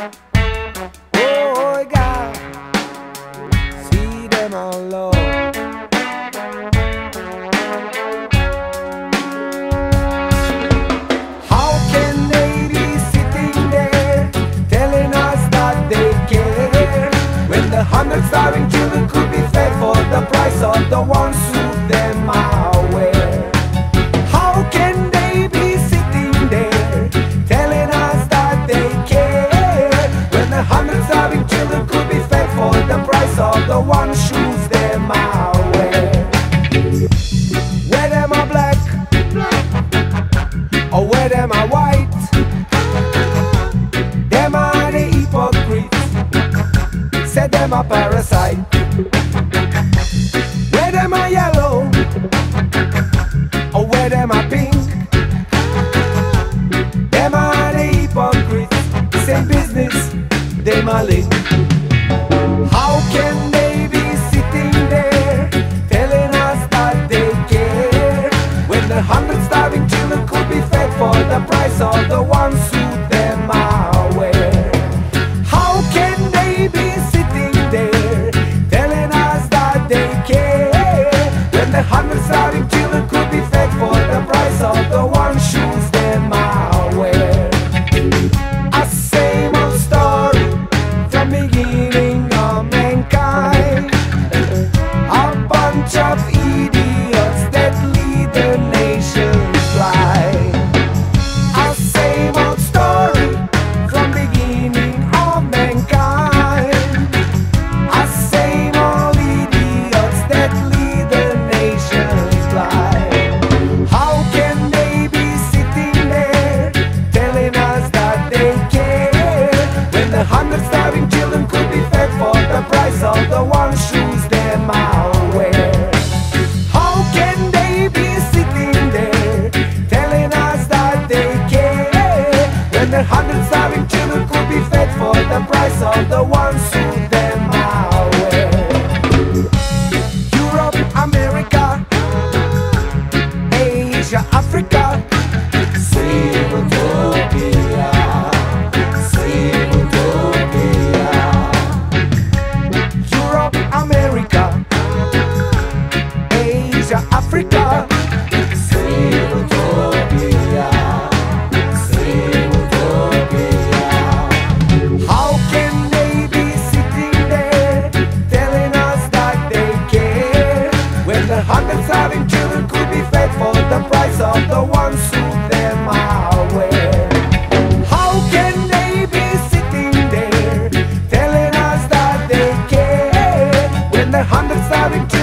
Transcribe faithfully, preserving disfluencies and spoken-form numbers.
Oh God, see them all, Lord. How can they be sitting there telling us that they care, when the hundreds are in children could be fed for the price of the ones who them are aware? How can they be sitting there telling us that they care, when the hundreds starving children could be fed for the price of the one shoes them away? Where them are black, or where them are white, them are the hypocrites, said them are parasite. Where them are yellow, or where them are pink, them are the hypocrites, same business, they are linked. How can they be sitting there telling us that they care, when the hundred starving children could be fed for the price of the ones who them are aware? How can they be sitting there telling us that they care, when the hundred starving children could be fed for the price of the one shoes them are aware? A same old story from beginning of mankind, a bunch of idiots that lead the nation blind. A same old story from beginning of mankind, a same old idiots that lead the nation blind. How can they be sitting there telling us that they care, when the hundred starving children could be fed for the price of the one shoes them are aware? How can they be sitting there telling us that they care, when the hundred starving children could be fed for the price of the ones who them are aware? Europe, America, Asia, Africa, same utopia, same utopia. Europe, America, Asia, Africa, same utopia, same utopia. How can they be sitting there telling us that they care, when the hundred starving children could be fed for the price of the ones who them are aware? How can they be sitting there telling us that they care, when the hundred starving children